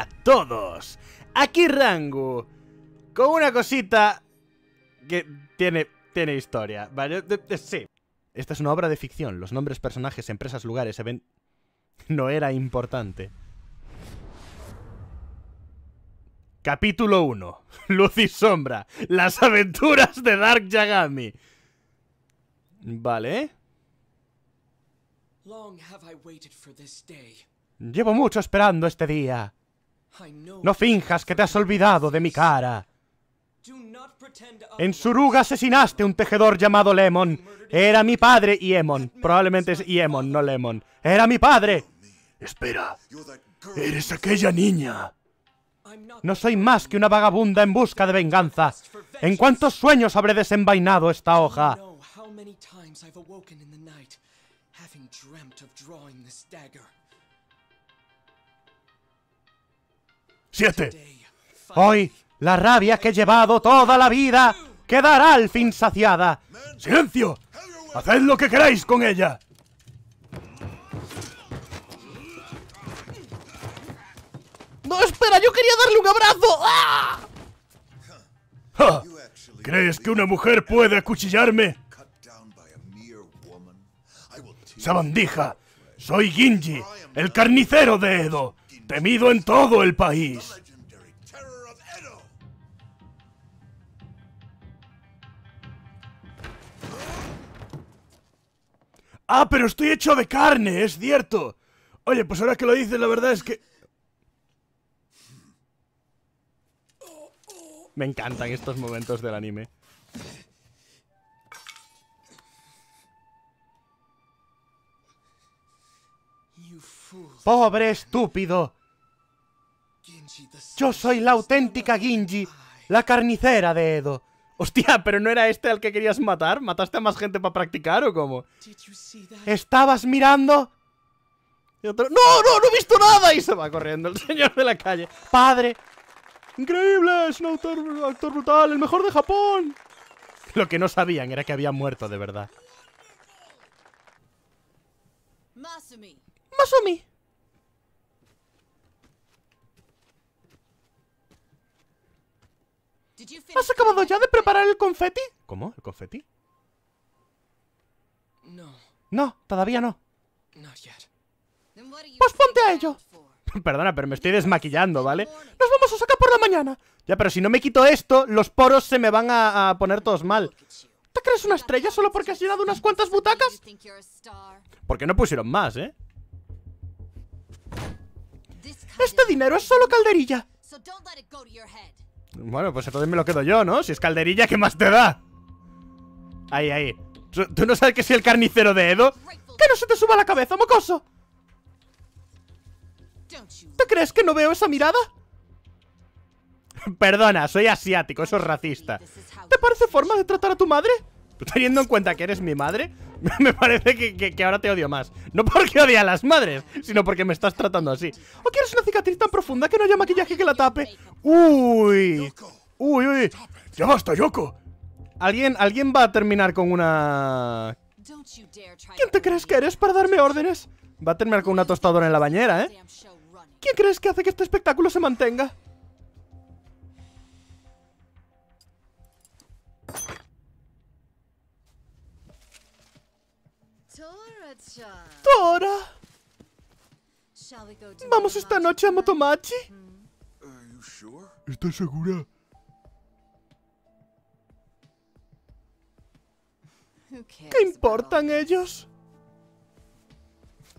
a todos. Aquí Rangu, con una cosita que tiene historia, ¿vale? Sí. Esta es una obra de ficción. Los nombres, personajes, empresas, lugares, eventos... No era importante. Capítulo 1. Luz y sombra. Las aventuras de Dark Yagami. Vale. Llevo mucho esperando este día. No finjas que te has olvidado de mi cara. En Suruga asesinaste a un tejedor llamado Lemon. Era mi padre, Iemon. Probablemente es Iemon, no Lemon. ¡Era mi padre! Espera. Eres aquella niña. No soy más que una vagabunda en busca de venganza. ¿En cuántos sueños habré desenvainado esta hoja? ¡7! Hoy... la rabia que he llevado toda la vida quedará al fin saciada. ¡Silencio! ¡Haced lo que queráis con ella! ¡No, espera! ¡Yo quería darle un abrazo! ¡Ah! ¡Ja! ¿Crees que una mujer puede acuchillarme? ¡Sabandija! ¡Soy Ginji, el carnicero de Edo! ¡Temido en todo el país! ¡Ah, pero estoy hecho de carne! ¡Es cierto! Oye, pues ahora que lo dices, la verdad es que... Me encantan estos momentos del anime. ¡Pobre estúpido! Yo soy la auténtica Ginji, la carnicera de Edo. Hostia, ¿pero no era este al que querías matar? ¿Mataste a más gente para practicar o cómo? ¿Estabas mirando? Y otro... ¡No, no, no he visto nada! Y se va corriendo el señor de la calle. ¡Padre! ¡Increíble! ¡Es un actor brutal! ¡El mejor de Japón! Lo que no sabían era que había muerto de verdad. ¡Masumi! ¡Masumi! ¿Has acabado ya de preparar el confeti? ¿Cómo? ¿El confeti? No, todavía no. Pues ponte a ello. Perdona, pero me estoy desmaquillando, ¿vale? Nos vamos a sacar por la mañana. Ya, pero si no me quito esto, los poros se me van a poner todos mal. ¿Te crees una estrella solo porque has llenado unas cuantas butacas? Porque no pusieron más, ¿eh? Este dinero es solo calderilla. Bueno, pues entonces me lo quedo yo, ¿no? Si es calderilla, ¿qué más te da? Ahí, ahí. ¿Tú no sabes que soy el carnicero de Edo? ¡Que no se te suba la cabeza, mocoso! ¿Te crees que no veo esa mirada? Perdona, soy asiático, eso es racista. ¿Te parece forma de tratar a tu madre? Teniendo en cuenta que eres mi madre, me parece que ahora te odio más. No porque odie a las madres, sino porque me estás tratando así. ¿O quieres una cicatriz tan profunda que no haya maquillaje que la tape? ¡Uy! ¡Uy, uy! ¡Ya basta, Yoko! ¿Alguien va a terminar con una...? ¿Quién te crees que eres para darme órdenes? Va a terminar con una tostadora en la bañera, ¿eh? ¿Quién crees que hace que este espectáculo se mantenga? ¡Tora! ¿Vamos esta noche a Motomachi? ¿Estás segura? ¿Qué importan ellos?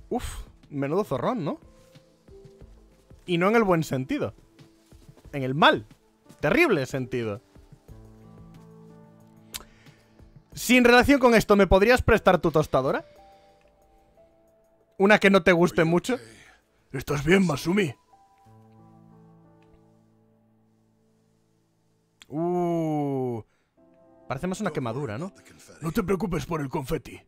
Uf, menudo zorrón, ¿no? Y no en el buen sentido. En el mal. Terrible sentido. Sin relación con esto, ¿me podrías prestar tu tostadora? ¿Una que no te guste mucho? ¿Estás bien, Masumi? Parece más una quemadura, ¿no? No te preocupes por el confeti.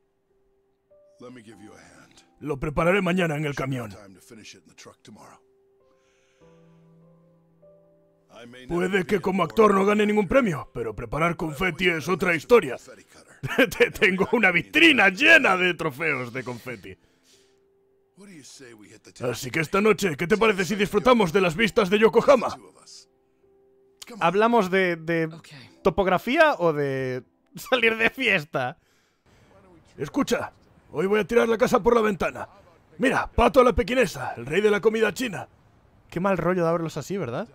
Lo prepararé mañana en el camión. Puede que como actor no gane ningún premio, pero preparar confeti es otra historia. Tengo una vitrina llena de trofeos de confeti. Así que esta noche, ¿qué te parece si disfrutamos de las vistas de Yokohama? ¿Hablamos de topografía o de salir de fiesta? Escucha, hoy voy a tirar la casa por la ventana. Mira, pato a la pequinesa, el rey de la comida china. Qué mal rollo de abrirlos así, ¿verdad?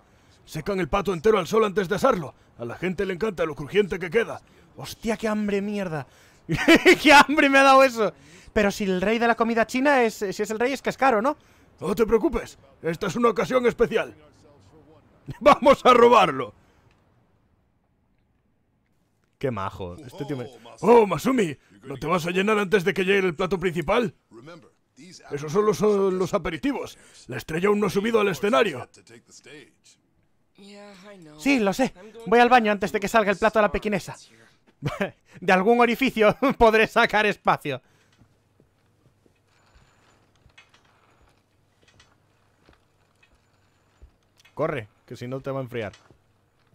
Secan el pato entero al sol antes de asarlo. A la gente le encanta lo crujiente que queda. Hostia, qué hambre, mierda. ¡Qué hambre me ha dado eso! Pero si el rey de la comida china es... Si es el rey es que es caro, ¿no? No te preocupes, esta es una ocasión especial. ¡Vamos a robarlo! ¡Qué majo! Este tío me... ¡Oh, Masumi! ¿No te vas a llenar antes de que llegue el plato principal? Esos solo son los aperitivos. La estrella aún no ha subido al escenario. Sí, lo sé. Voy al baño antes de que salga el plato a la pequinesa. De algún orificio podré sacar espacio. Corre, que si no te va a enfriar.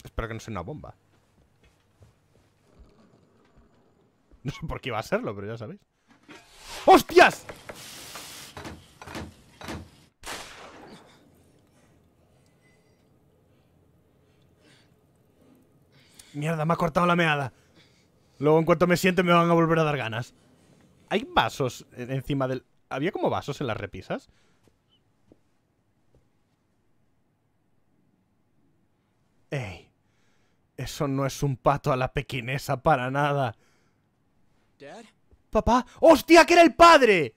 Espero que no sea una bomba. No sé por qué iba a serlo, pero ya sabéis. ¡Hostias! Mierda, me ha cortado la meada. Luego, en cuanto me siente, me van a volver a dar ganas. ¿Hay vasos encima del...? ¿Había como vasos en las repisas? Ey, eso no es un pato a la pequinesa para nada. ¿Dad? ¿Papá? ¡Hostia, que era el padre!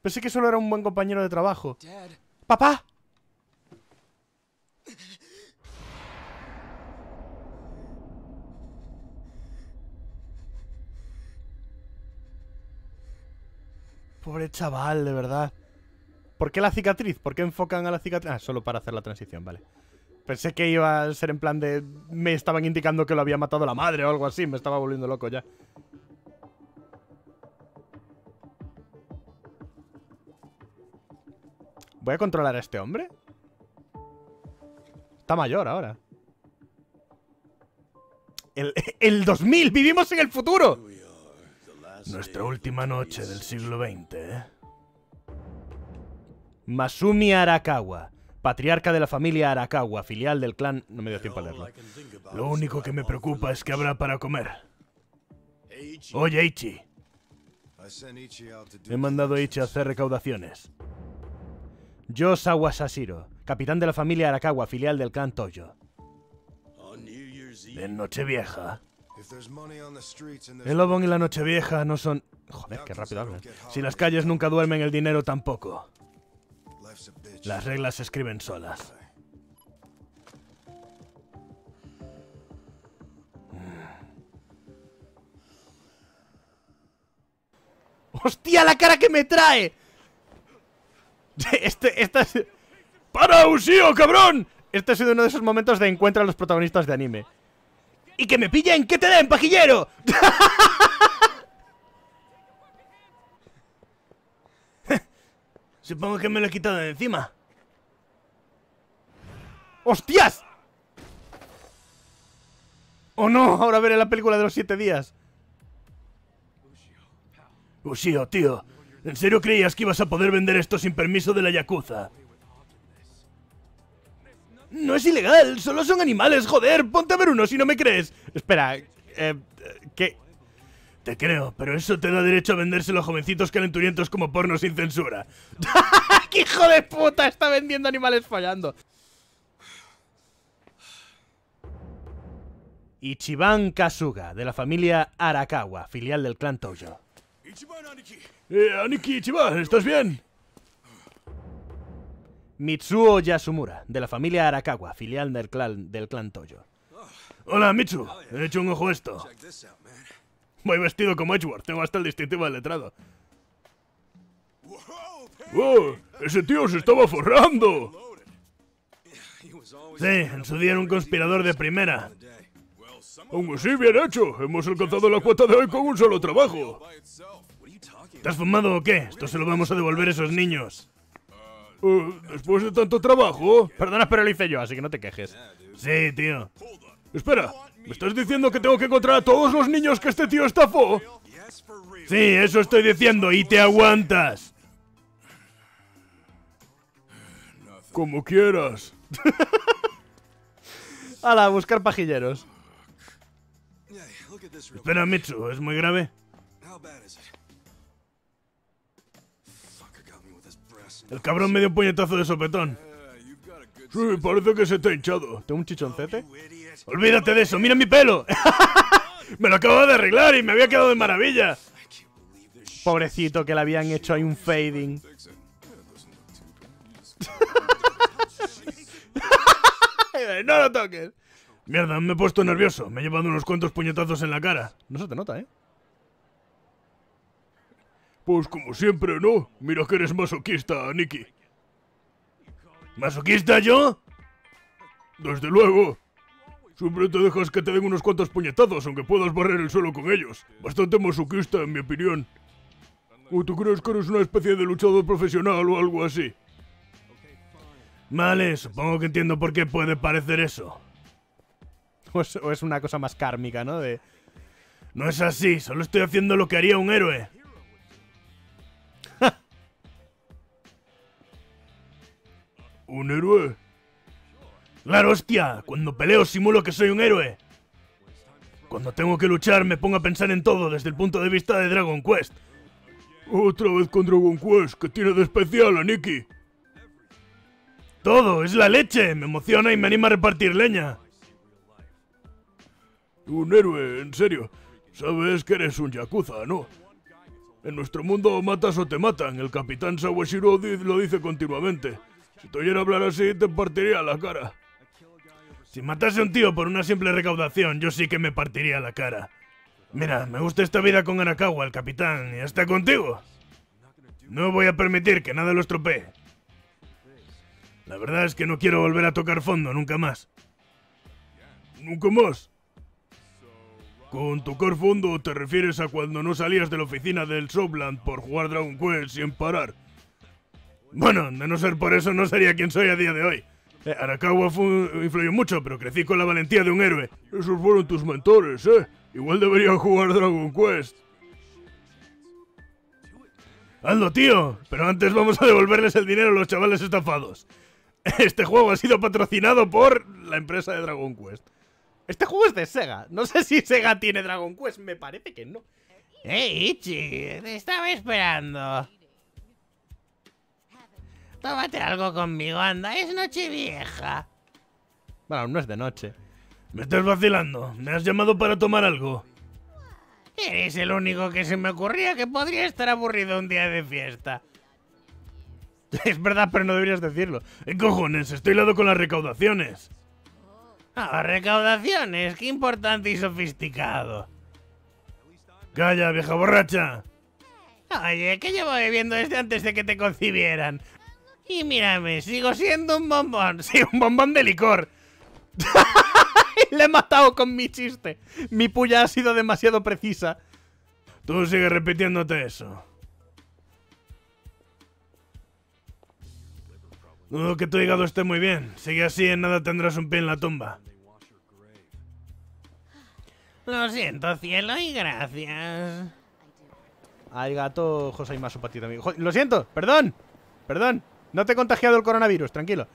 Pensé que solo era un buen compañero de trabajo. ¿Dad? ¿Papá? Pobre chaval, de verdad. ¿Por qué la cicatriz? ¿Por qué enfocan a la cicatriz? Ah, solo para hacer la transición, vale. Pensé que iba a ser en plan de... Me estaban indicando que lo había matado la madre o algo así. Me estaba volviendo loco ya. ¿Voy a controlar a este hombre? Está mayor ahora. El 2000. Vivimos en el futuro. Nuestra última noche del siglo XX, ¿eh? Masumi Arakawa, patriarca de la familia Arakawa, filial del clan... No me dio tiempo a leerlo. Lo único que me preocupa es que habrá para comer. Oye, Ichi. He mandado a Ichi a hacer recaudaciones. Yo, Sawashiro, capitán de la familia Arakawa, filial del clan Toyo. En Nochevieja... El Obon y la Nochevieja no son... Joder, qué rápido hablan. Si las calles nunca duermen, el dinero tampoco. Las reglas se escriben solas. ¡Hostia, la cara que me trae! ¡Para, Ushio, cabrón! Este ha sido uno de esos momentos de encuentro a los protagonistas de anime. ¡Y que me pillen! ¡Que te den, pajillero! Supongo que me lo he quitado de encima. ¡Hostias! ¡Oh no! Ahora veré la película de los 7 días. Ushio, tío. ¿En serio creías que ibas a poder vender esto sin permiso de la Yakuza? No es ilegal, solo son animales, joder, ponte a ver uno si no me crees. Espera, ¿qué? Te creo, pero eso te da derecho a vendérselo a jovencitos calenturientos como porno sin censura. ¡Qué hijo de puta! Está vendiendo animales follando. Ichiban Kasuga, de la familia Arakawa, filial del clan Tojo. Aniki Ichiban, ¿estás bien? Mitsuo Yasumura, de la familia Arakawa, filial del clan Toyo. Hola, Mitsu. He hecho un ojo a esto. Voy vestido como Edgeworth. Tengo hasta el distintivo del letrado. ¡Oh! ¡Ese tío se estaba forrando! Sí, en su día era un conspirador de primera. Aún así, bien hecho. Hemos alcanzado la cuota de hoy con un solo trabajo. ¿Te has fumado o qué? Esto se lo vamos a devolver a esos niños. Después de tanto trabajo... Perdona, pero lo hice yo, así que no te quejes. Sí, tío. Espera, ¿me estás diciendo que tengo que encontrar a todos los niños que este tío estafó? Sí, eso estoy diciendo, y te aguantas. Como quieras. Hala, a buscar pajilleros. Espera, Mitsu, ¿es muy grave? El cabrón me dio un puñetazo de sopetón. Sí, parece que se te ha hinchado. ¿Tengo un chichoncete? ¡Olvídate de eso! ¡Mira mi pelo! ¡Me lo acabo de arreglar y me había quedado de maravilla! Pobrecito, que le habían hecho ahí un fading. ¡No lo toques! Mierda, me he puesto nervioso. Me he llevado unos cuantos puñetazos en la cara. No se te nota, ¿eh? Pues como siempre, ¿no? Mira que eres masoquista, Nicky. ¿Masoquista yo? Desde luego. Siempre te dejas que te den unos cuantos puñetazos, aunque puedas barrer el suelo con ellos. Bastante masoquista, en mi opinión. ¿O tú crees que eres una especie de luchador profesional o algo así? Vale, supongo que entiendo por qué puede parecer eso. O es una cosa más kármica, ¿no? De... No es así, solo estoy haciendo lo que haría un héroe. ¿Un héroe? ¡Claro, hostia! Cuando peleo simulo que soy un héroe. Cuando tengo que luchar me pongo a pensar en todo desde el punto de vista de Dragon Quest. Otra vez con Dragon Quest, ¿qué tiene de especial a Nicky? Todo, es la leche, me emociona y me anima a repartir leña. Un héroe, en serio. Sabes que eres un yakuza, ¿no? En nuestro mundo o matas o te matan, el capitán Sawashiro lo dice continuamente. Si te oyera hablar así, te partiría la cara. Si matase a un tío por una simple recaudación, yo sí que me partiría la cara. Mira, me gusta esta vida con Arakawa, el capitán, y hasta contigo. No voy a permitir que nada lo estropee. La verdad es que no quiero volver a tocar fondo nunca más. ¿Nunca más? Con tocar fondo te refieres a cuando no salías de la oficina del Shopland por jugar Dragon Quest sin parar. Bueno, de no ser por eso no sería quien soy a día de hoy. Arakawa influyó mucho, pero crecí con la valentía de un héroe. Esos fueron tus mentores, ¿eh? Igual deberían jugar Dragon Quest. ¡Hazlo, tío! Pero antes vamos a devolverles el dinero a los chavales estafados. Este juego ha sido patrocinado por la empresa de Dragon Quest. Este juego es de SEGA. No sé si SEGA tiene Dragon Quest, me parece que no. ¡Hey, Ichi! Te estaba esperando. Tómate algo conmigo, anda, es noche vieja. Bueno, no es de noche. Me estás vacilando, me has llamado para tomar algo. Eres el único que se me ocurría que podría estar aburrido un día de fiesta. Es verdad, pero no deberías decirlo. ¿Qué cojones? Estoy lado con las recaudaciones. Ah, recaudaciones, qué importante y sofisticado. Calla, vieja borracha. Oye, que llevo bebiendo desde antes de que te concibieran. Y mírame, sigo siendo un bombón. Sí, un bombón de licor. Le he matado con mi chiste. Mi puya ha sido demasiado precisa. Tú sigues repitiéndote eso. Dudo que tu hígado esté muy bien. Sigue así, en nada tendrás un pie en la tumba. Lo siento, cielo, y gracias. Ay, gato, José, hay más su patito, amigo. Lo siento, perdón. Perdón. No te he contagiado el coronavirus, tranquilo.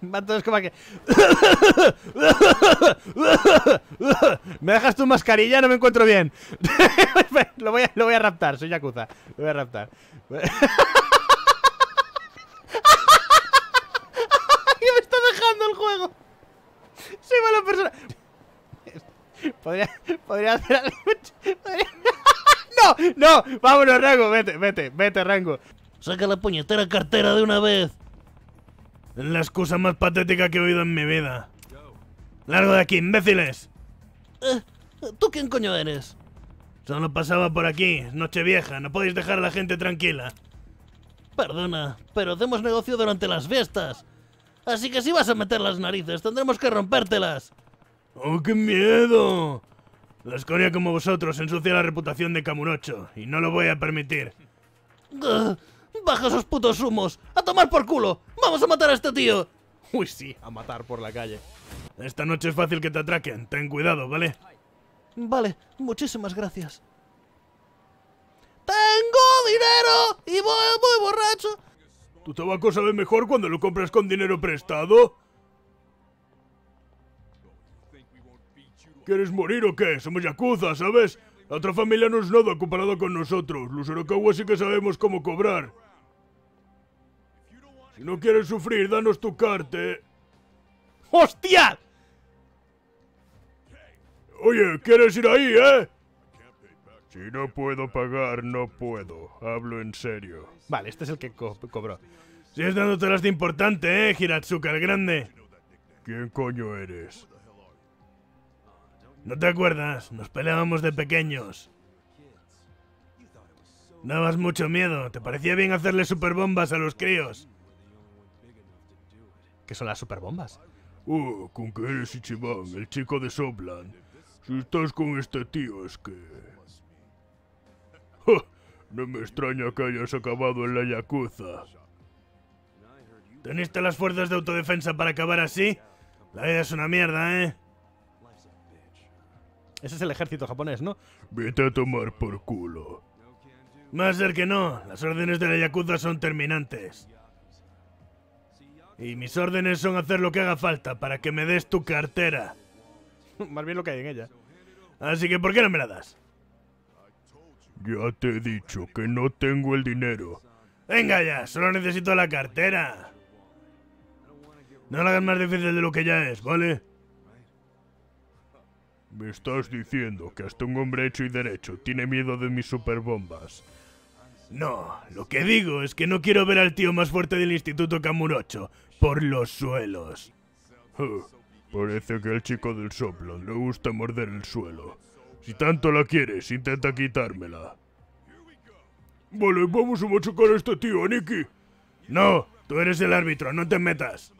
Matos como que... ¿Me dejas tu mascarilla? No me encuentro bien. Lo voy a raptar, soy yakuza. Lo voy a raptar. ¡Que me está dejando el juego! Soy mala persona. Podría hacer algo... ¡No! ¡No! ¡Vámonos, Rangu! Vete, Rangu. ¡Saca la puñetera cartera de una vez! Es la excusa más patética que he oído en mi vida. ¡Largo de aquí, imbéciles! ¿Tú quién coño eres? Solo pasaba por aquí, es noche vieja, no podéis dejar a la gente tranquila. Perdona, pero hacemos negocio durante las fiestas. Así que si vas a meter las narices, tendremos que rompértelas. ¡Oh, qué miedo! La escoria como vosotros ensucia la reputación de Kamurocho, y no lo voy a permitir. ¡Baja esos putos humos! ¡A tomar por culo! ¡Vamos a matar a este tío! Uy, sí, a matar por la calle. Esta noche es fácil que te atraquen. Ten cuidado, ¿vale? Vale, muchísimas gracias. ¡Tengo dinero! ¡Y voy muy borracho! ¿Tu tabaco sabe mejor cuando lo compras con dinero prestado? ¿Quieres morir o qué? Somos yakuza, ¿sabes? La otra familia no es nada comparada con nosotros. Los Arakawa sí que sabemos cómo cobrar. Si no quieres sufrir, danos tu carte. ¡Hostia! Oye, ¿quieres ir ahí, eh? Si no puedo pagar, no puedo. Hablo en serio. Vale, este es el que cobró. Sigues dándote las de importante, Hiratsuka, el grande. ¿Quién coño eres? ¿No te acuerdas? Nos peleábamos de pequeños. Dabas mucho miedo. Te parecía bien hacerle superbombas a los críos. ¿Qué son las superbombas? Oh, con que eres Ichiban, el chico de Shopland. Si estás con este tío es que... ¡Ja! No me extraña que hayas acabado en la yakuza. ¿Teniste las fuerzas de autodefensa para acabar así? La vida es una mierda, ¿eh? Ese es el ejército japonés, ¿no? Vete a tomar por culo. Más ser que no. Las órdenes de la yakuza son terminantes. Y mis órdenes son hacer lo que haga falta para que me des tu cartera. Más bien lo que hay en ella. Así que, ¿por qué no me la das? Ya te he dicho que no tengo el dinero. Venga ya, solo necesito la cartera. No la hagas más difícil de lo que ya es, ¿vale? Me estás diciendo que hasta un hombre hecho y derecho tiene miedo de mis superbombas. No, lo que digo es que no quiero ver al tío más fuerte del Instituto Kamurocho por los suelos. Parece que al chico del soplo le gusta morder el suelo. Si tanto la quieres, intenta quitármela. Vale, vamos a machacar a este tío, Nicky. No, tú eres el árbitro, no te metas.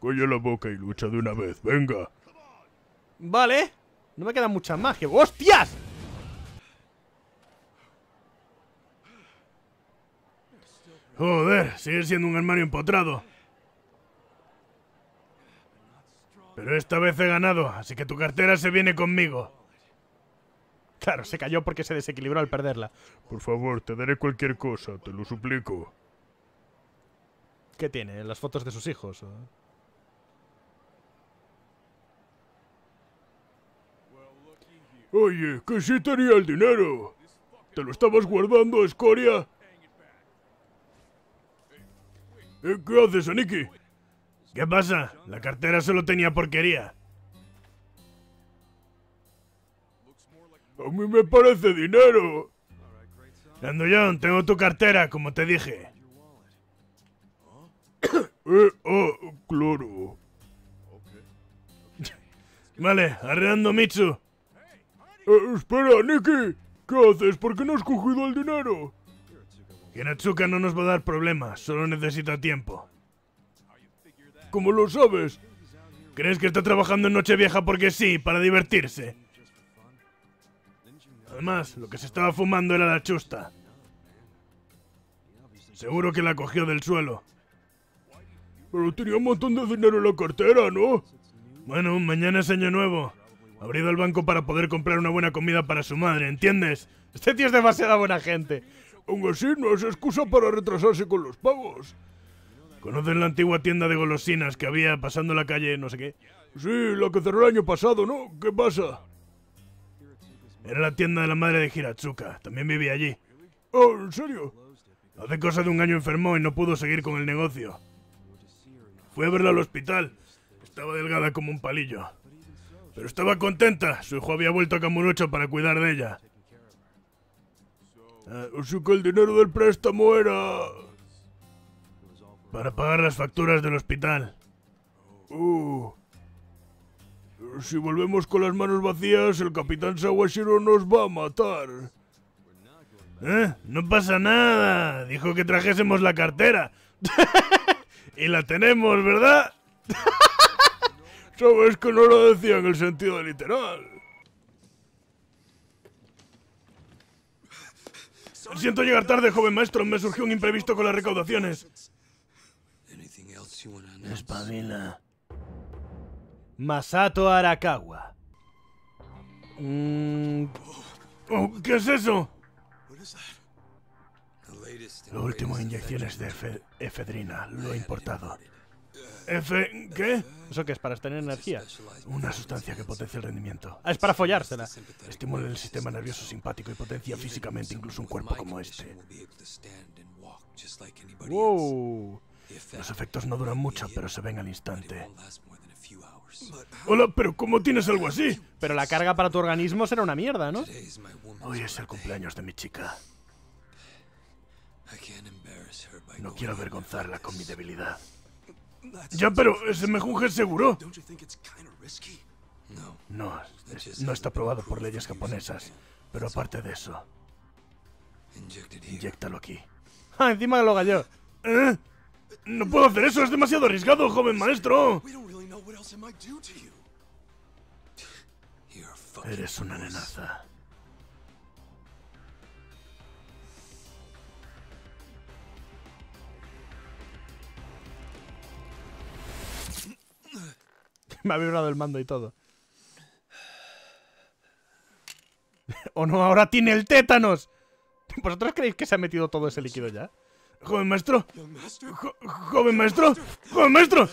Calla la boca y lucha de una vez, venga. Vale, no me queda mucha magia. ¡Hostias! Joder, sigue siendo un armario empotrado. Pero esta vez he ganado, así que tu cartera se viene conmigo. Claro, se cayó porque se desequilibró al perderla. Por favor, te daré cualquier cosa, te lo suplico. ¿Qué tiene? ¿Las fotos de sus hijos? ¿O? Oye, que sí tenía el dinero. ¿Te lo estabas guardando, escoria? ¿Qué haces, Aniki? ¿Qué pasa? La cartera solo tenía porquería. A mí me parece dinero. Grandullón, tengo tu cartera, como te dije. Claro. Vale, arreando Mitsu. Espera, Nicky. ¿Qué haces? ¿Por qué no has cogido el dinero? Hiratsuka no nos va a dar problemas, solo necesita tiempo. ¿Cómo lo sabes? ¿Crees que está trabajando en Nochevieja porque sí, para divertirse? Además, lo que se estaba fumando era la chusta. Seguro que la cogió del suelo. Pero tenía un montón de dinero en la cartera, ¿no? Bueno, mañana es año nuevo. Habré ido al banco para poder comprar una buena comida para su madre, ¿entiendes? Este tío es demasiada buena gente. Aún así, no es excusa para retrasarse con los pagos. ¿Conocen la antigua tienda de golosinas que había pasando la calle no sé qué? Sí, la que cerró el año pasado, ¿no? ¿Qué pasa? Era la tienda de la madre de Hiratsuka. También vivía allí. Oh, ¿en serio? Hace cosa de un año enfermó y no pudo seguir con el negocio. Fui a verla al hospital. Estaba delgada como un palillo. Pero estaba contenta. Su hijo había vuelto a Kamurocho para cuidar de ella. Así que el dinero del préstamo era... para pagar las facturas del hospital. Si volvemos con las manos vacías, el capitán Sawashiro nos va a matar. No pasa nada. Dijo que trajésemos la cartera. Y la tenemos, ¿verdad? Sabes que no lo decía en el sentido literal. Siento llegar tarde, joven maestro. Me surgió un imprevisto con las recaudaciones. Espabila. Masato Arakawa. ¿Qué es eso? Lo último, inyecciones de efedrina. Lo he importado. ¿Qué? ¿Eso qué es? ¿Para tener energía? Una sustancia que potencia el rendimiento. Ah, es para follársela. Estimula el sistema nervioso simpático y potencia físicamente incluso un cuerpo como este. Wow. Los efectos no duran mucho, pero se ven al instante. Hola, pero ¿cómo tienes algo así? Pero la carga para tu organismo será una mierda, ¿no? Hoy es el cumpleaños de mi chica. No quiero avergonzarla con mi debilidad. Ya, pero ese mejunje es seguro. No, no está aprobado por leyes japonesas. Pero aparte de eso, inyéctalo aquí. ¡Ah, encima lo galló! ¿Eh? ¡No puedo hacer eso! ¡Es demasiado arriesgado, joven maestro! Eres una nenaza. Me ha vibrado el mando y todo. ¡Oh no! ¡Ahora tiene el tétanos! ¿Vosotros creéis que se ha metido todo ese líquido ya? ¡Joven maestro! ¡Joven maestro! ¡Joven maestro!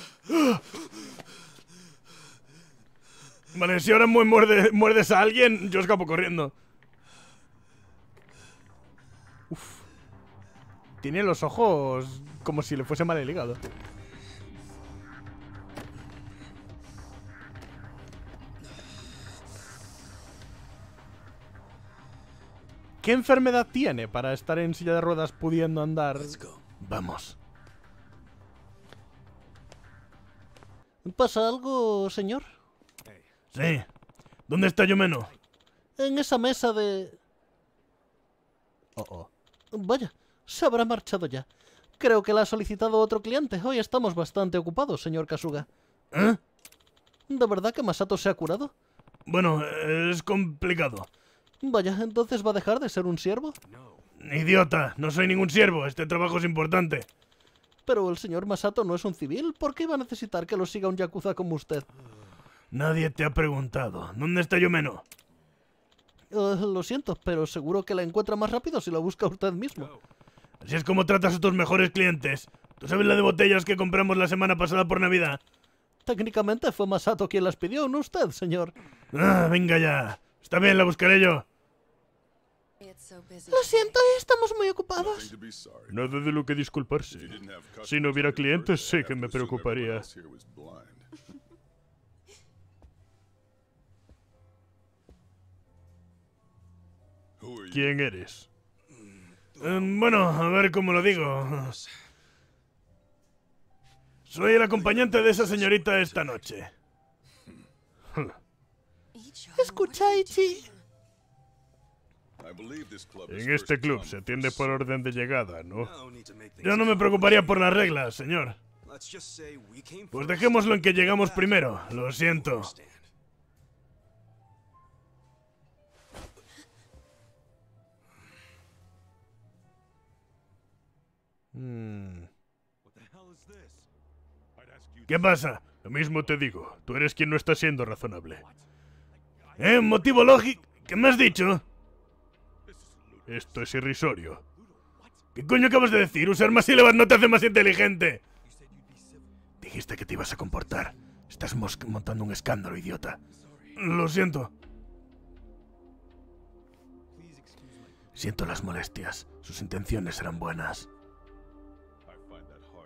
Vale, si ahora muerdes a alguien, yo escapo corriendo. Uf. Tiene los ojos como si le fuese mal el hígado. ¿Qué enfermedad tiene para estar en silla de ruedas pudiendo andar? Vamos. ¿Pasa algo, señor? Sí. ¿Dónde está Yumeno? En esa mesa de... Vaya, se habrá marchado ya. Creo que la ha solicitado otro cliente. Hoy estamos bastante ocupados, señor Kasuga. ¿Eh? ¿De verdad que Masato se ha curado? Bueno, es complicado. Vaya, ¿entonces va a dejar de ser un siervo? Idiota, no soy ningún siervo. Este trabajo es importante. Pero el señor Masato no es un civil. ¿Por qué iba a necesitar que lo siga un yakuza como usted? Nadie te ha preguntado. ¿Dónde está Yumeno? Lo siento, pero seguro que la encuentra más rápido si la busca usted mismo. Así es como tratas a tus mejores clientes. ¿Tú sabes la de botellas que compramos la semana pasada por Navidad? Técnicamente fue Masato quien las pidió, no usted, señor. Ah, venga ya. Está bien, la buscaré yo. Lo siento, estamos muy ocupados. Nada de lo que disculparse. Si no hubiera clientes, sé que me preocuparía. ¿Quién eres? Bueno, a ver cómo lo digo. Soy el acompañante de esa señorita esta noche. Escucha, Ichi. En este club se atiende por orden de llegada, ¿no? Yo no me preocuparía por las reglas, señor. Pues dejémoslo en que llegamos primero. Lo siento. ¿Qué pasa? Lo mismo te digo. Tú eres quien no está siendo razonable. ¿Motivo lógico? ¿Qué me has dicho? Esto es irrisorio. ¿Qué coño acabas de decir? Usar más sílabas no te hace más inteligente. Dijiste que te ibas a comportar. Estás montando un escándalo, idiota. Lo siento. Siento las molestias. Sus intenciones eran buenas.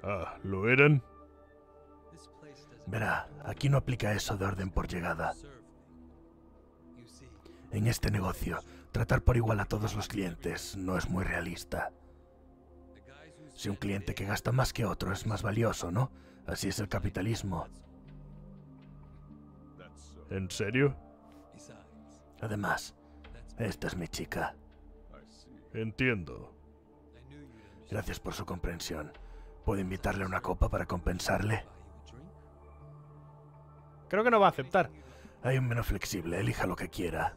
Ah, ¿lo eran? Verá, aquí no aplica eso de orden por llegada. En este negocio, tratar por igual a todos los clientes no es muy realista. Si un cliente que gasta más que otro es más valioso, ¿no? Así es el capitalismo. ¿En serio? Además, esta es mi chica. Entiendo. Gracias por su comprensión. ¿Puedo invitarle a una copa para compensarle? Creo que no va a aceptar. Hay un menú flexible, elija lo que quiera.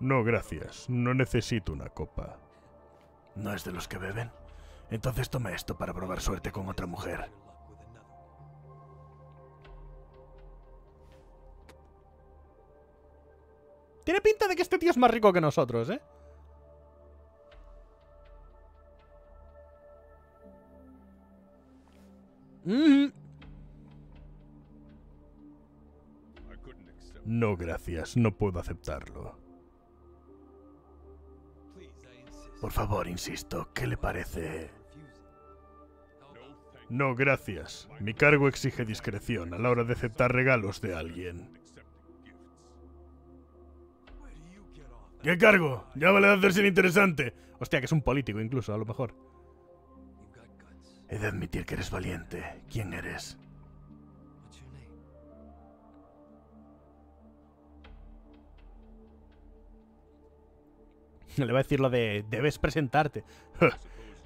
No, gracias. No necesito una copa. ¿No es de los que beben? Entonces toma esto para probar suerte con otra mujer. Tiene pinta de que este tío es más rico que nosotros, ¿eh? No, gracias, no puedo aceptarlo. Por favor, insisto, ¿qué le parece? No, gracias. Mi cargo exige discreción a la hora de aceptar regalos de alguien. ¿Qué cargo? Ya vale de hacerse el interesante. Hostia, que es un político incluso, a lo mejor. He de admitir que eres valiente. ¿Quién eres? Le va a decir lo de... Debes presentarte.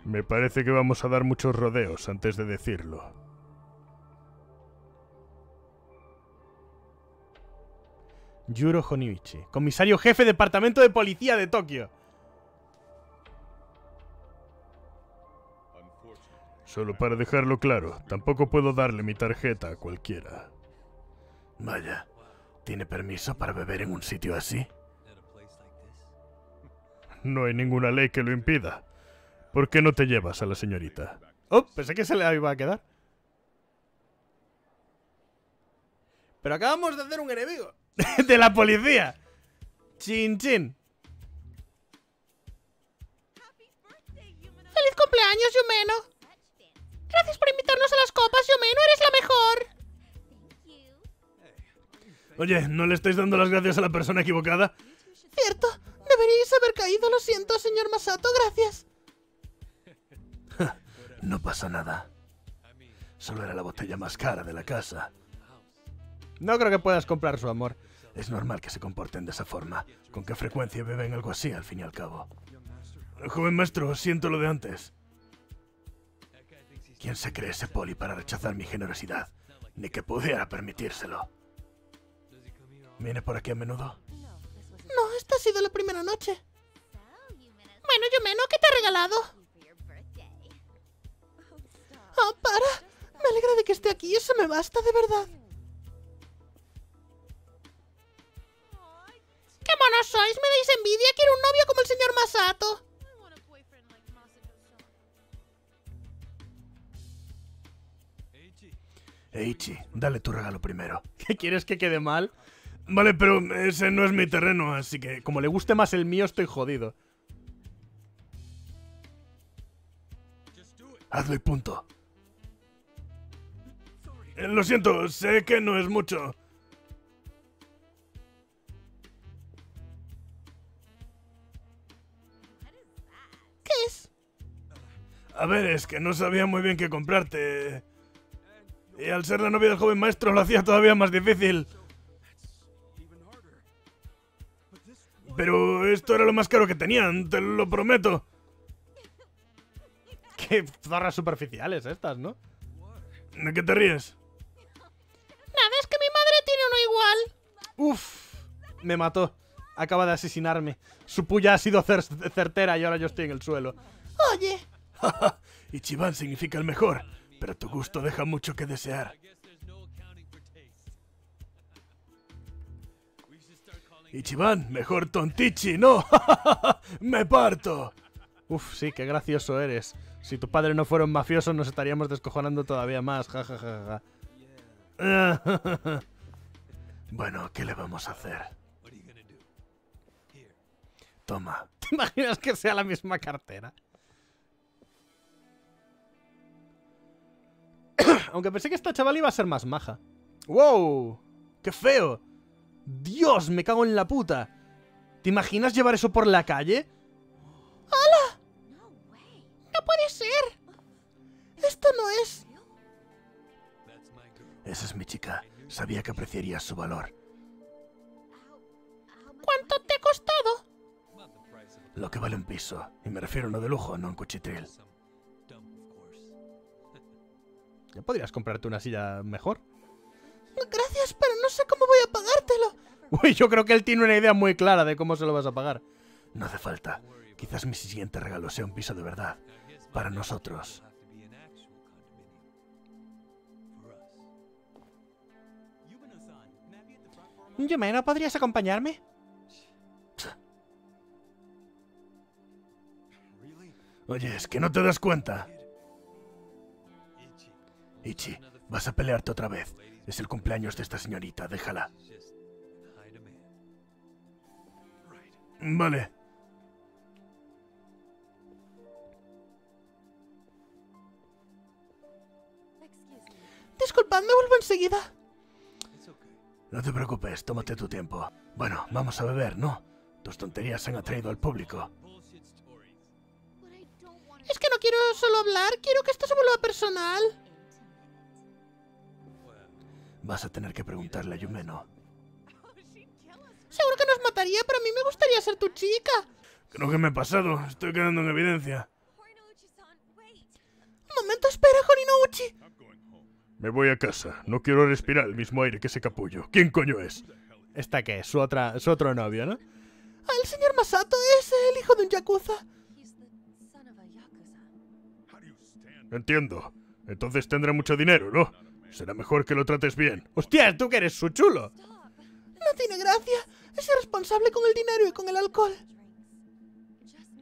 Me parece que vamos a dar muchos rodeos antes de decirlo. Juro Horinouchi, comisario jefe departamento de policía de Tokio. Solo para dejarlo claro, tampoco puedo darle mi tarjeta a cualquiera. Vaya, ¿tiene permiso para beber en un sitio así? No hay ninguna ley que lo impida. ¿Por qué no te llevas a la señorita? Oh, pensé que se le iba a quedar. Pero acabamos de hacer un enemigo. ¡De la policía! ¡Chin, chin! ¡Feliz cumpleaños, Yumeno! Gracias por invitarnos a las copas, Yumeno, eres la mejor. Oye, ¿no le estáis dando las gracias a la persona equivocada? Cierto, deberíais haber caído, lo siento, señor Masato, gracias. No pasa nada. Solo era la botella más cara de la casa. No creo que puedas comprar su amor. Es normal que se comporten de esa forma. ¿Con qué frecuencia beben algo así, al fin y al cabo? Joven maestro, siento lo de antes. ¿Quién se cree ese poli para rechazar mi generosidad? Ni que pudiera permitírselo. ¿Viene por aquí a menudo? No, esta ha sido la primera noche. Bueno, Yumeno, ¿qué te ha regalado? ¡Oh, para! Me alegra de que esté aquí, eso me basta, de verdad. ¡Qué monos sois! ¡Me dais envidia! ¡Quiero un novio como el señor Masato! Eichi, dale tu regalo primero. ¿Qué quieres que quede mal? Vale, pero ese no es mi terreno, así que como le guste más el mío, estoy jodido. Hazlo y punto. Lo siento, sé que no es mucho. ¿Qué es? A ver, es que no sabía muy bien qué comprarte. Y al ser la novia del joven maestro lo hacía todavía más difícil. Pero esto era lo más caro que tenían, te lo prometo. Qué zorras superficiales estas, ¿no? ¿De qué te ríes? Nada, es que mi madre tiene uno igual. Uf, me mató. Acaba de asesinarme. Su puya ha sido certera y ahora yo estoy en el suelo. Oye. Ichiban significa el mejor, pero tu gusto deja mucho que desear. Ichiban, mejor tontichi, no. Me parto. Uf, sí, qué gracioso eres. Si tu padre no fuera un mafioso, nos estaríamos descojonando todavía más. Ja, ja, ja, ja. Bueno, ¿qué le vamos a hacer? Toma. ¿Te imaginas que sea la misma cartera? Aunque pensé que esta chaval iba a ser más maja. ¡Wow! ¡Qué feo! ¡Dios, me cago en la puta! ¿Te imaginas llevar eso por la calle? ¡Hala! ¡No puede ser! ¡Esto no es! Esa es mi chica. Sabía que apreciarías su valor. ¿Cuánto te ha costado? Lo que vale un piso. Y me refiero a uno de lujo, no a un cuchitril. ¿Ya podrías comprarte una silla mejor? Gracias, pero no sé cómo voy a pagártelo. Uy, yo creo que él tiene una idea muy clara de cómo se lo vas a pagar. No hace falta. Quizás mi siguiente regalo sea un piso de verdad. Para nosotros. Yumeno, ¿podrías acompañarme? Oye, es que no te das cuenta. Ichi, vas a pelearte otra vez. Es el cumpleaños de esta señorita, déjala. Vale. Disculpad, me vuelvo enseguida. No te preocupes, tómate tu tiempo. Bueno, vamos a beber, ¿no? Tus tonterías han atraído al público. Es que no quiero solo hablar, quiero que esto se vuelva personal. Vas a tener que preguntarle a Yumeno. Seguro que nos mataría, pero a mí me gustaría ser tu chica. Creo que me he pasado, estoy quedando en evidencia. Un momento, espera, Horinouchi. Me voy a casa, no quiero respirar el mismo aire que ese capullo. ¿Quién coño es? ¿Esta qué? Su otro novio, ¿no? El señor Masato es el hijo de un yakuza. Entiendo. Entonces tendrá mucho dinero, ¿no? Será mejor que lo trates bien. ¡Hostia, tú que eres su chulo! No tiene gracia. Es irresponsable con el dinero y con el alcohol. Me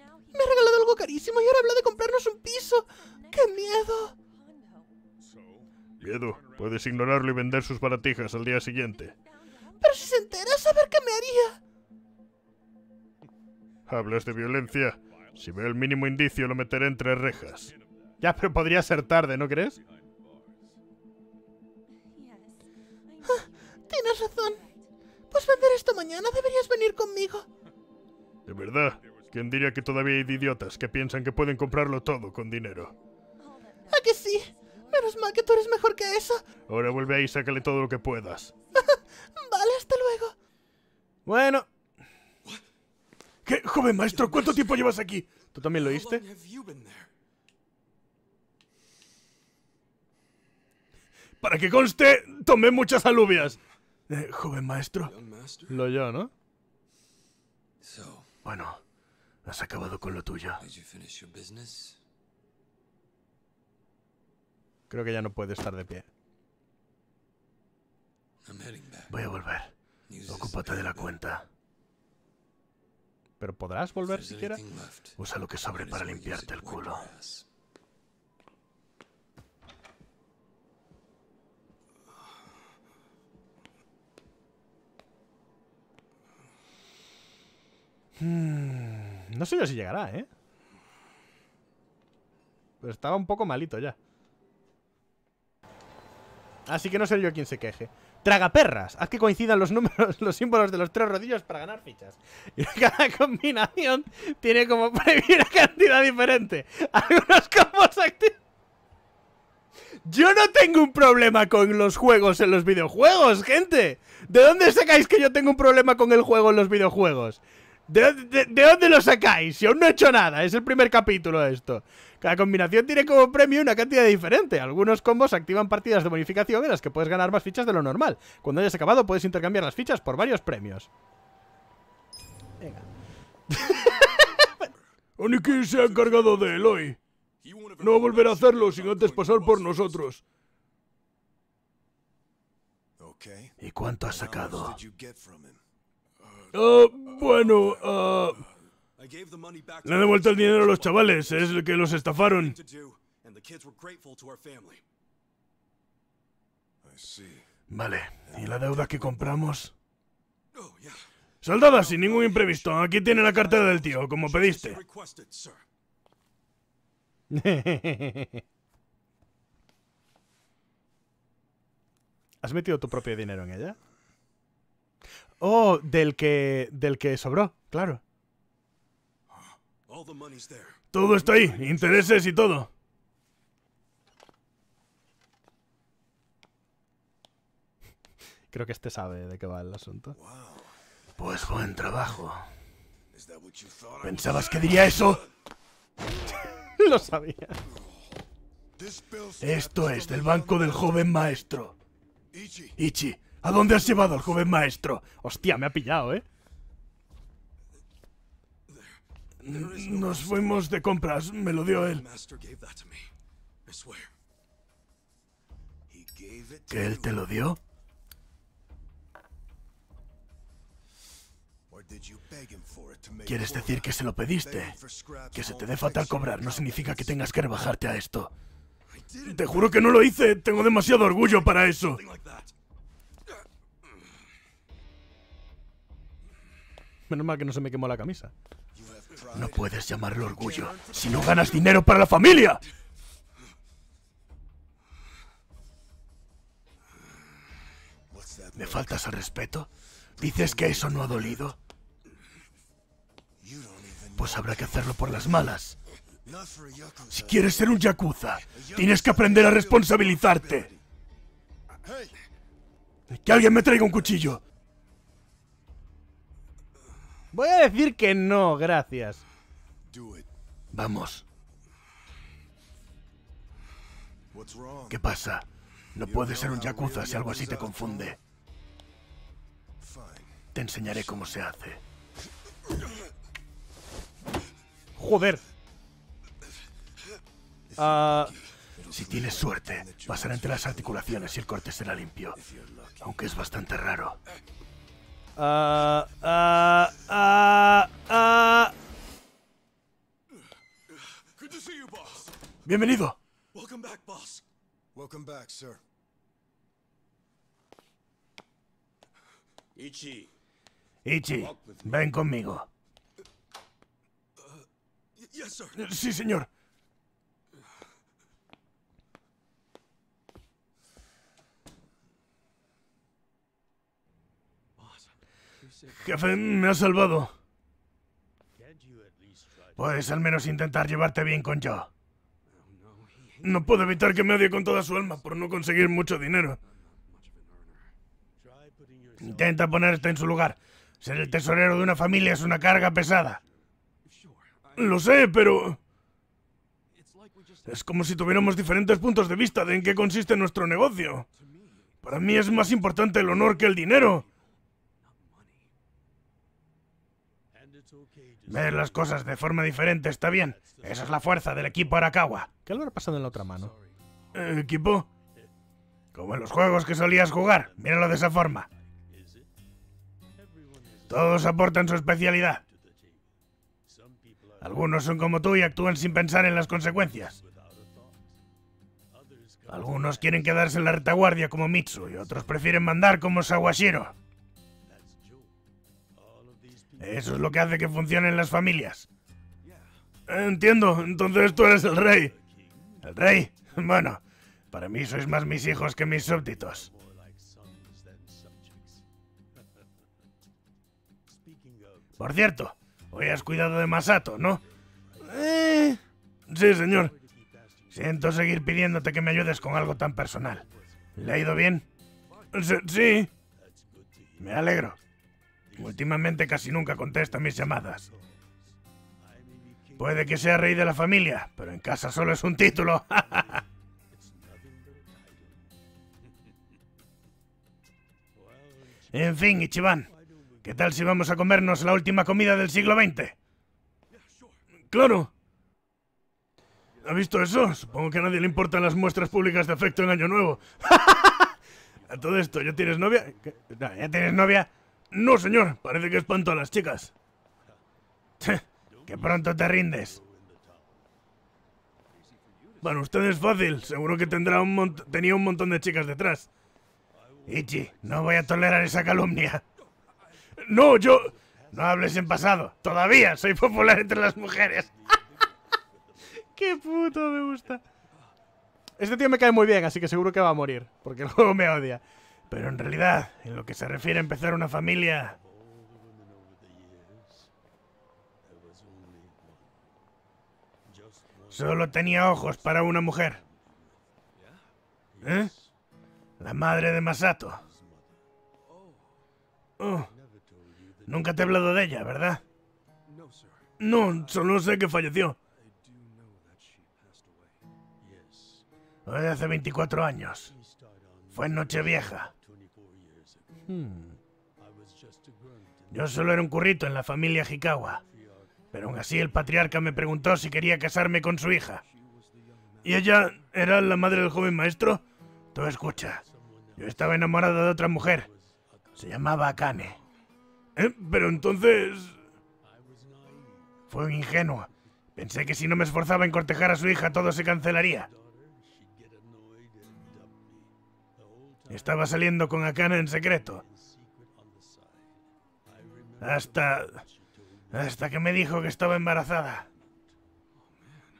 ha regalado algo carísimo y ahora habla de comprarnos un piso. ¡Qué miedo! Miedo. Puedes ignorarlo y vender sus baratijas al día siguiente. Pero si se entera, a ver qué me haría. ¿Hablas de violencia? Si veo el mínimo indicio, lo meteré entre rejas. Ya, pero podría ser tarde, ¿no crees? Ah, tienes razón. Pues vender esto mañana, deberías venir conmigo. ¿De verdad? ¿Quién diría que todavía hay idiotas que piensan que pueden comprarlo todo con dinero? ¿A que sí? Menos mal que tú eres mejor que eso. Ahora vuelve ahí y sácale todo lo que puedas. Vale, hasta luego. Bueno. ¿Qué? Joven maestro, ¿cuánto tiempo llevas aquí? ¿Tú también lo oíste? Para que conste, tomé muchas alubias. Joven maestro. Lo yo, ¿no? Bueno, has acabado con lo tuyo. Creo que ya no puede estar de pie. Voy a volver. Ocúpate de la cuenta. ¿Pero podrás volver siquiera? Usa lo que sobre para limpiarte el culo. No sé yo si llegará, ¿eh? Pero estaba un poco malito ya. Así que no seré yo quien se queje. Tragaperras, haz que coincidan los números, los símbolos de los tres rodillos para ganar fichas. Y cada combinación tiene como previa una cantidad diferente. Algunos combos activos. Yo no tengo un problema con los juegos en los videojuegos, gente. ¿De dónde sacáis que yo tengo un problema con el juego en los videojuegos? ¿De dónde lo sacáis? Si aún no he hecho nada, es el primer capítulo esto. Cada combinación tiene como premio una cantidad diferente. Algunos combos activan partidas de bonificación en las que puedes ganar más fichas de lo normal. Cuando hayas acabado puedes intercambiar las fichas por varios premios. Venga. Oniki se ha encargado de él hoy. No volverá a hacerlo sin antes pasar por nosotros. ¿Y cuánto has sacado? Le he devuelto el dinero a los chavales, es el que los estafaron. Vale, ¿y la deuda que compramos? Saldada sin ningún imprevisto, aquí tiene la cartera del tío, como pediste. ¿Has metido tu propio dinero en ella? Oh, del que sobró, claro. Todo está ahí, intereses y todo. Creo que este sabe de qué va el asunto. Pues buen trabajo. ¿Pensabas que diría eso? Lo sabía. Esto es del banco del joven maestro. Ichi. ¿A dónde has llevado al joven maestro? Hostia, me ha pillado, ¿eh? Nos fuimos de compras, me lo dio él. ¿Que él te lo dio? ¿Quieres decir que se lo pediste? Que se te dé fatal cobrar no significa que tengas que rebajarte a esto. Te juro que no lo hice, tengo demasiado orgullo para eso. Menos mal que no se me quemó la camisa. No puedes llamarlo orgullo si no ganas dinero para la familia. ¿Me faltas al respeto? ¿Dices que eso no ha dolido? Pues habrá que hacerlo por las malas. Si quieres ser un yakuza, tienes que aprender a responsabilizarte. ¡Que alguien me traiga un cuchillo! Voy a decir que no, gracias. Vamos. ¿Qué pasa? No puedes ser un yakuza si algo así te confunde. Te enseñaré cómo se hace. ¡Joder! Si tienes suerte, pasará entre las articulaciones y el corte será limpio. Aunque es bastante raro. Bienvenido. Welcome back, sir. Ichi, ven conmigo. Yes, sir. Sí, señor. Jefe, me has salvado. Puedes al menos intentar llevarte bien con yo. No puedo evitar que me odie con toda su alma por no conseguir mucho dinero. Intenta ponerte en su lugar. Ser el tesorero de una familia es una carga pesada. Lo sé, pero... es como si tuviéramos diferentes puntos de vista de en qué consiste nuestro negocio. Para mí es más importante el honor que el dinero. Ver las cosas de forma diferente está bien. Esa es la fuerza del equipo Arakawa. ¿Qué le habrá pasado en la otra mano? ¿Equipo? Como en los juegos que solías jugar. Míralo de esa forma. Todos aportan su especialidad. Algunos son como tú y actúan sin pensar en las consecuencias. Algunos quieren quedarse en la retaguardia como Mitsuo y otros prefieren mandar como Sawashiro. Eso es lo que hace que funcionen las familias. Entiendo, entonces tú eres el rey. ¿El rey? Bueno, para mí sois más mis hijos que mis súbditos. Por cierto, hoy has cuidado de Masato, ¿no? Sí, señor. Siento seguir pidiéndote que me ayudes con algo tan personal. ¿Le ha ido bien? Sí. Me alegro. Últimamente casi nunca contesta mis llamadas. Puede que sea rey de la familia, pero en casa solo es un título. En fin, Ichiban, ¿qué tal si vamos a comernos la última comida del siglo XX? ¡Claro! ¿Ha visto eso? Supongo que a nadie le importan las muestras públicas de afecto en Año Nuevo. A todo esto, ¿ya tienes novia? ¿Ya tienes novia? No, señor. Parece que espanto a las chicas. Que pronto te rindes. Bueno, usted es fácil. Seguro que tenía un montón de chicas detrás. Ichi, no voy a tolerar esa calumnia. No, yo... No hables en pasado. Todavía soy popular entre las mujeres. ¡Qué puto me gusta! Este tío me cae muy bien, así que seguro que va a morir. Porque luego me odia. Pero en realidad, en lo que se refiere a empezar una familia... Solo tenía ojos para una mujer. ¿Eh? La madre de Masato. Oh. Nunca te he hablado de ella, ¿verdad? No, solo sé que falleció. Hoy hace 24 años. Fue en Nochevieja. Yo solo era un currito en la familia Hikawa, pero aún así el patriarca me preguntó si quería casarme con su hija. ¿Y ella era la madre del joven maestro? Tú escucha, yo estaba enamorada de otra mujer. Se llamaba Akane. Pero entonces... Fue un ingenuo. Pensé que si no me esforzaba en cortejar a su hija todo se cancelaría. Estaba saliendo con Akane en secreto. Hasta que me dijo que estaba embarazada.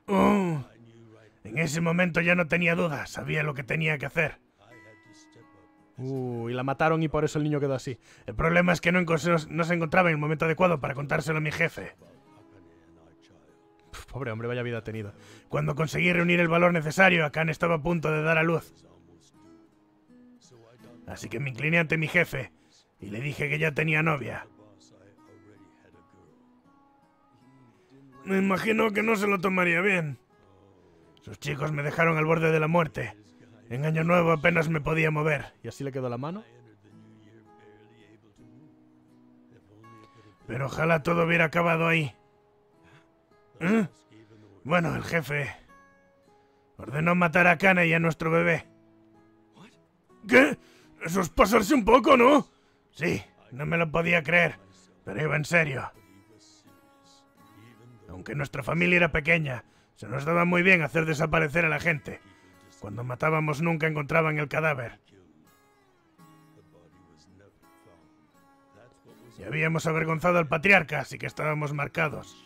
En ese momento ya no tenía dudas, sabía lo que tenía que hacer. Y la mataron y por eso el niño quedó así. El problema es que no se encontraba en el momento adecuado para contárselo a mi jefe. Pobre hombre, vaya vida ha tenido. Cuando conseguí reunir el valor necesario, Akane estaba a punto de dar a luz. Así que me incliné ante mi jefe y le dije que ya tenía novia. Me imagino que no se lo tomaría bien. Sus chicos me dejaron al borde de la muerte. En Año Nuevo apenas me podía mover. ¿Y así le quedó la mano? Pero ojalá todo hubiera acabado ahí. ¿Eh? Bueno, el jefe ordenó matar a Akane y a nuestro bebé. ¿Qué? Eso es pasarse un poco, ¿no? Sí, no me lo podía creer, pero iba en serio. Aunque nuestra familia era pequeña, se nos daba muy bien hacer desaparecer a la gente. Cuando matábamos nunca encontraban el cadáver. Y habíamos avergonzado al patriarca, así que estábamos marcados.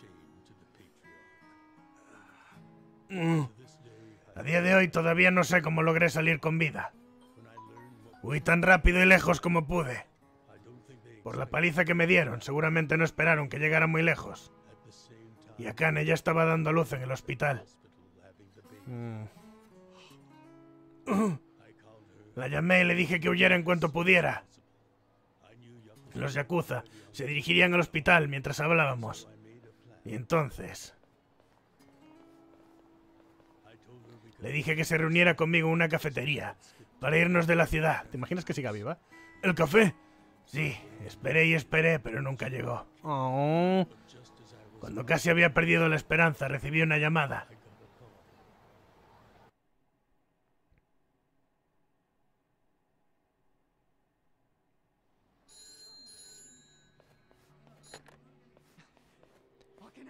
A día de hoy todavía no sé cómo logré salir con vida. Huí tan rápido y lejos como pude. Por la paliza que me dieron, seguramente no esperaron que llegara muy lejos. Y Akane ya estaba dando a luz en el hospital. La llamé y le dije que huyera en cuanto pudiera. Los yakuza se dirigirían al hospital mientras hablábamos. Y entonces... le dije que se reuniera conmigo en una cafetería para irnos de la ciudad. ¿Te imaginas que siga viva? ¿El café? Sí, esperé y esperé, pero nunca llegó. Cuando casi había perdido la esperanza, recibí una llamada.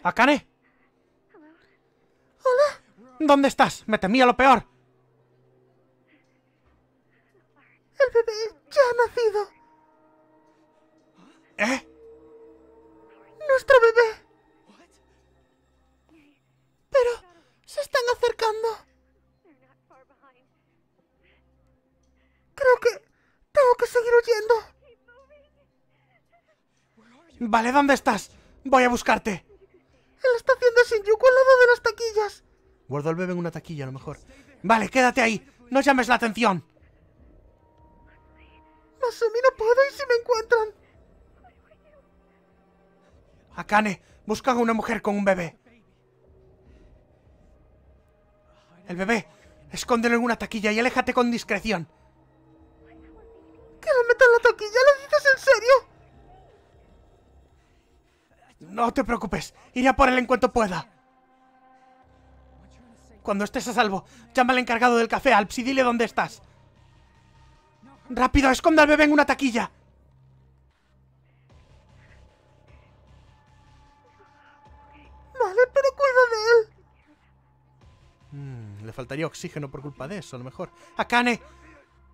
¿Akane? Hola. ¿Dónde estás? Me temía lo peor. El bebé ya ha nacido. ¿Eh? Nuestro bebé. Pero se están acercando. Creo que tengo que seguir huyendo. Vale, ¿dónde estás? Voy a buscarte. En la estación de Shinjuku, al lado de las taquillas. Guardo al bebé en una taquilla, a lo mejor. Vale, quédate ahí. No llames la atención. Masumi, no puedo ir si me encuentran. Akane, buscan a una mujer con un bebé. El bebé, escóndelo en una taquilla y aléjate con discreción. ¿Que lo meta en la taquilla? ¿Lo dices en serio? No te preocupes, iré a por él en cuanto pueda. Cuando estés a salvo, llama al encargado del café, Alps, y dile dónde estás. ¡Rápido, esconda al bebé en una taquilla! Vale, pero cuida de él. Le faltaría oxígeno por culpa de eso, a lo mejor. ¡Akane!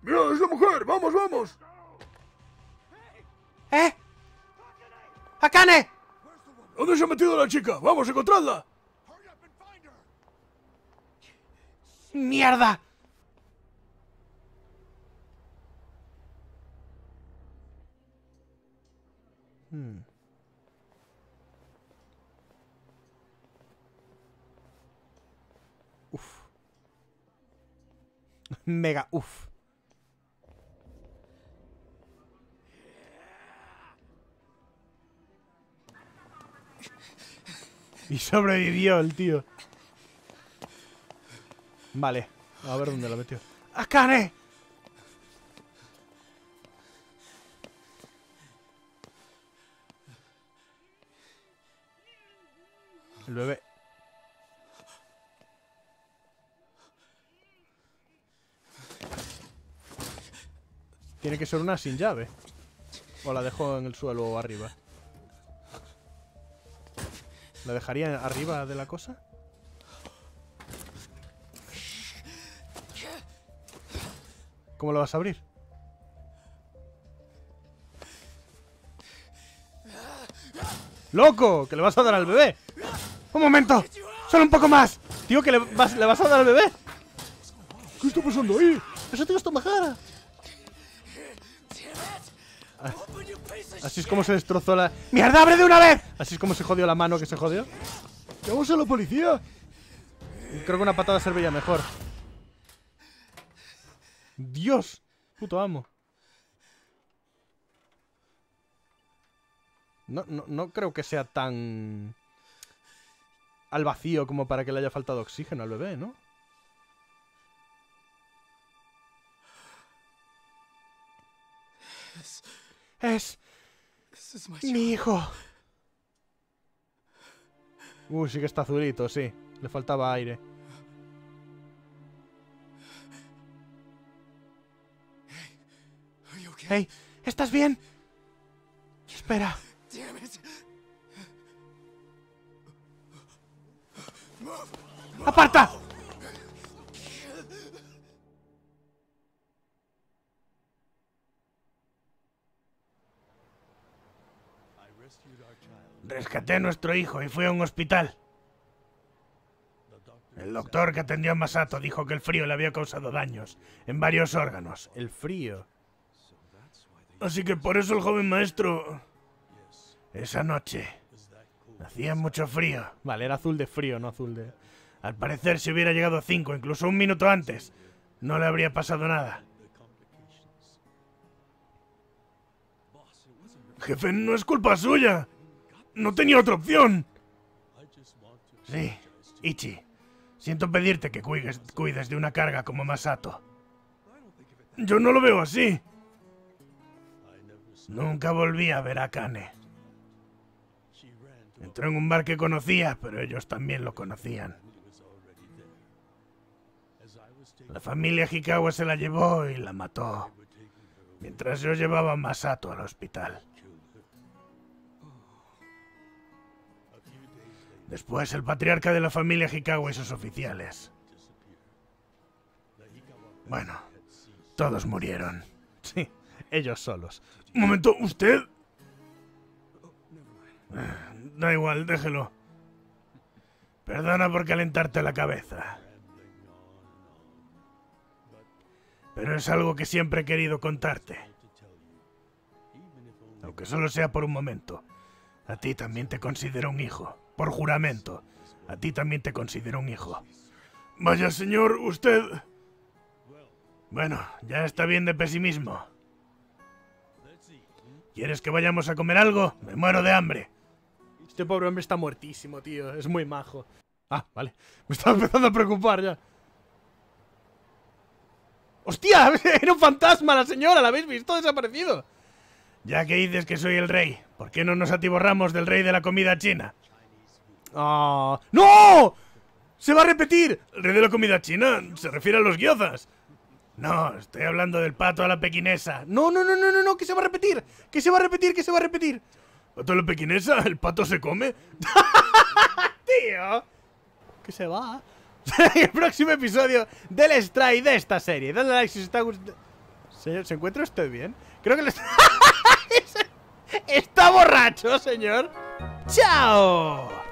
¡Mira, es la mujer! ¡Vamos, vamos! ¿Eh? ¡Akane! ¿Dónde se ha metido la chica? ¡Vamos, encontradla! ¡Mierda! Mega uff. Y sobrevivió el tío. Vale, a ver dónde la metió. ¡Akane! El bebé. Tiene que ser una sin llave. O la dejo en el suelo o arriba. ¿La dejaría arriba de la cosa? ¿Cómo lo vas a abrir? ¡Loco! ¡Que le vas a dar al bebé! ¡Un momento! ¡Solo un poco más! Tío, que le vas a dar al bebé. ¿Qué está pasando ahí? ¡Eso tío está majara! Así es como se destrozó la... ¡Mierda, abre de una vez! Así es como se jodió la mano que se jodió. ¡Vamos a la policía! Creo que una patada serviría mejor. ¡Dios! ¡Puto amo! No creo que sea tan... al vacío como para que le haya faltado oxígeno al bebé, ¿no? Es mi hijo. Uy, sí que está azulito, sí. Le faltaba aire. Hey, ¿estás bien? Espera. ¡Aparta! Rescaté a nuestro hijo y fui a un hospital. El doctor que atendió a Masato dijo que el frío le había causado daños en varios órganos. El frío. Así que por eso el joven maestro... Esa noche... hacía mucho frío. Vale, era azul de frío, no azul de... Al parecer, si hubiera llegado a 5, incluso un minuto antes, no le habría pasado nada. Jefe, no es culpa suya. No tenía otra opción. Sí, Ichi. Siento pedirte que cuides de una carga como Masato. Yo no lo veo así. Nunca volví a ver a Akane. Entró en un bar que conocía, pero ellos también lo conocían. La familia Hikawa se la llevó y la mató, mientras yo llevaba a Masato al hospital. Después, el patriarca de la familia Hikawa y sus oficiales. Bueno, todos murieron. Sí, ellos solos. Un momento, ¿usted...? Da igual, déjelo. Perdona por calentarte la cabeza. Pero es algo que siempre he querido contarte. Aunque solo sea por un momento. A ti también te considero un hijo. Por juramento. A ti también te considero un hijo. Vaya señor, usted... Bueno, ya está bien de pesimismo. ¿Quieres que vayamos a comer algo? Me muero de hambre. Este pobre hombre está muertísimo, tío. Es muy majo. Ah, vale. Me estaba empezando a preocupar ya. ¡Hostia! ¡Era un fantasma la señora! ¿La habéis visto? ¡Desaparecido! Ya que dices que soy el rey, ¿por qué no nos atiborramos del rey de la comida china? ¡Ah! Oh, ¡no! ¡Se va a repetir! ¿El rey de la comida china? ¿Se refiere a los gyozas? No, estoy hablando del pato a la pequinesa. No, que se va a repetir. Que se va a repetir, que se va a repetir. ¿Pato a la pequinesa? ¿El pato se come? Tío. Que se va. El próximo episodio del Stray de esta serie. Dadle like si os está gustando. Señor, ¿se encuentra usted bien? Creo que le está... está borracho, señor. ¡Chao!